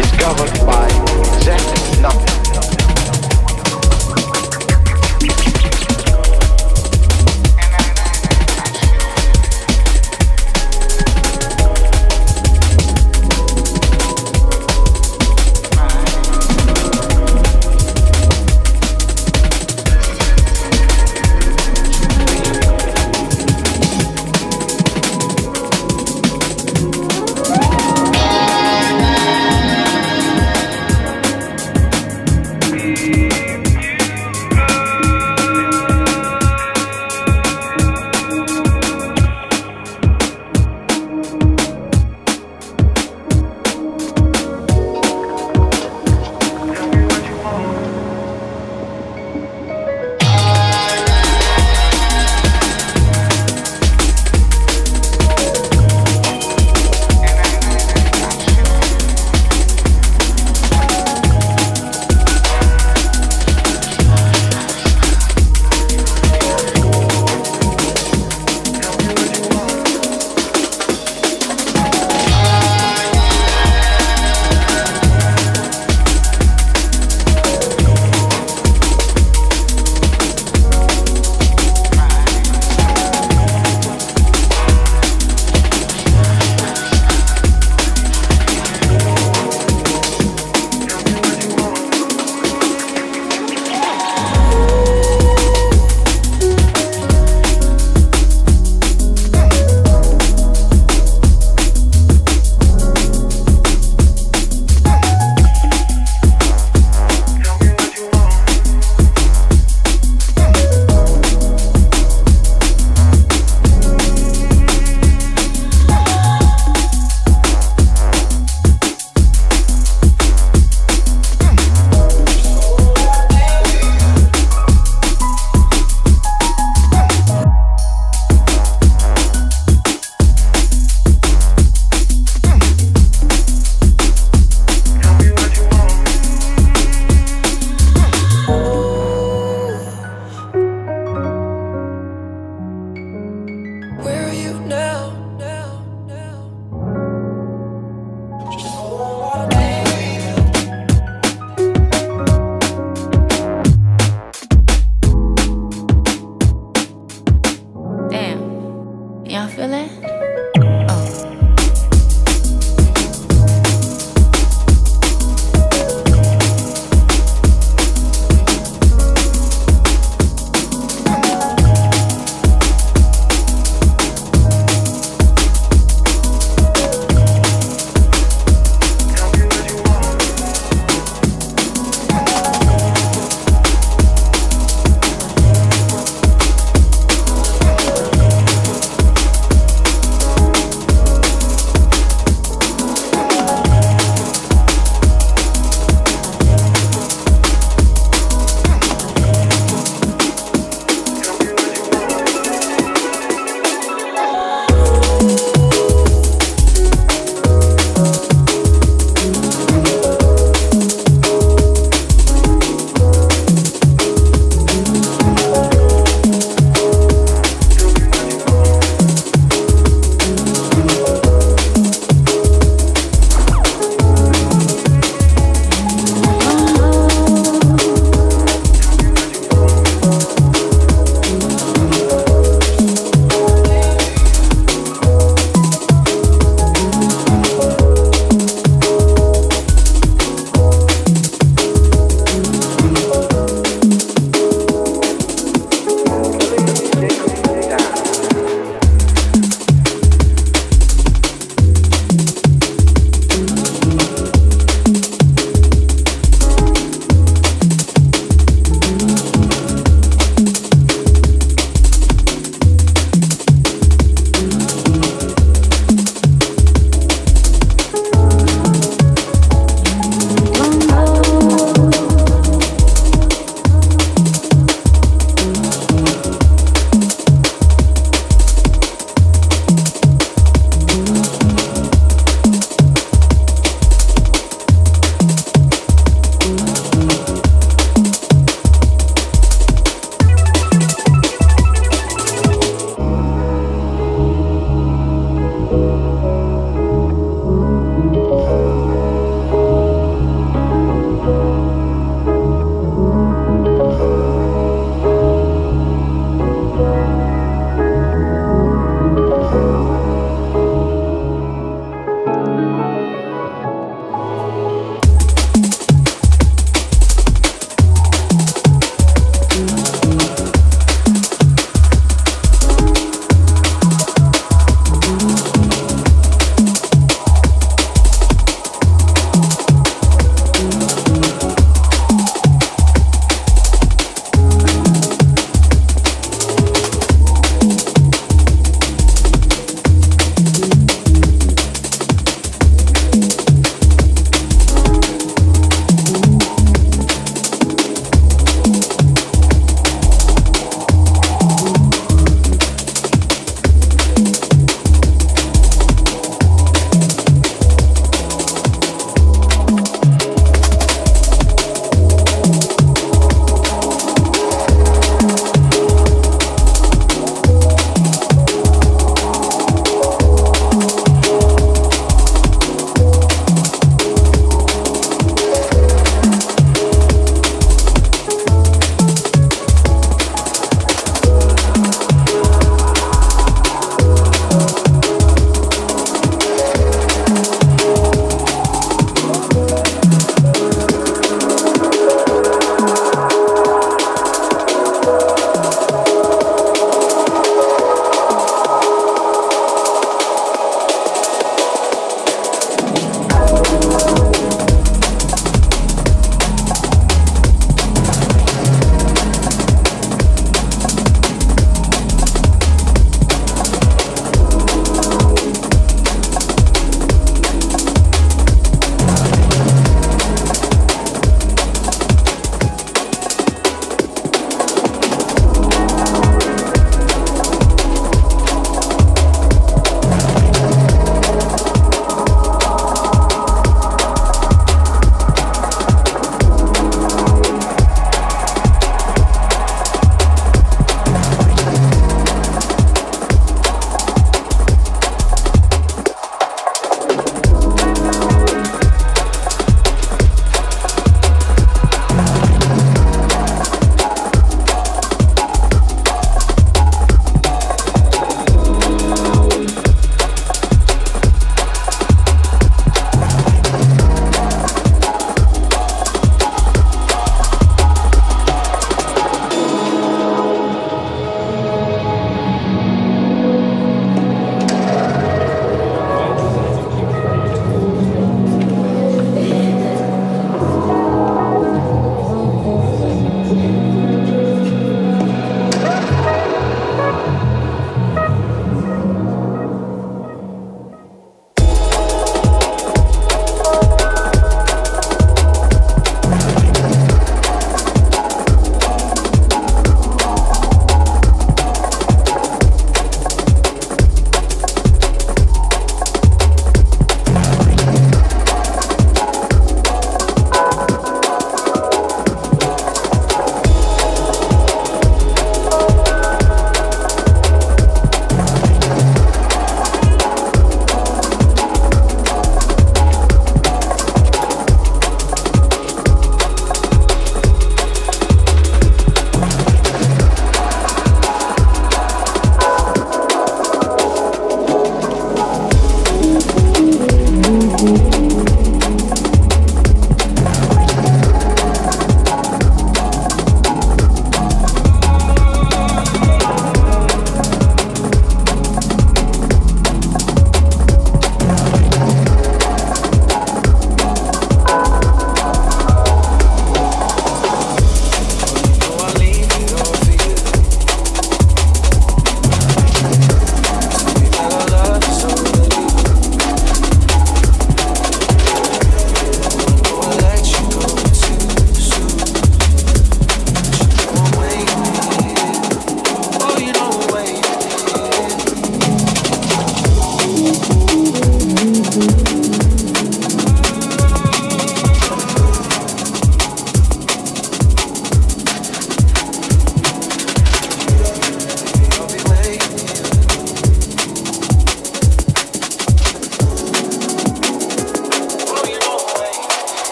is governed by exact nothing.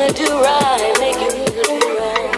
wanna do right, make you wanna do right.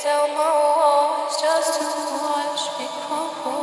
down my walls just to watch me crumble.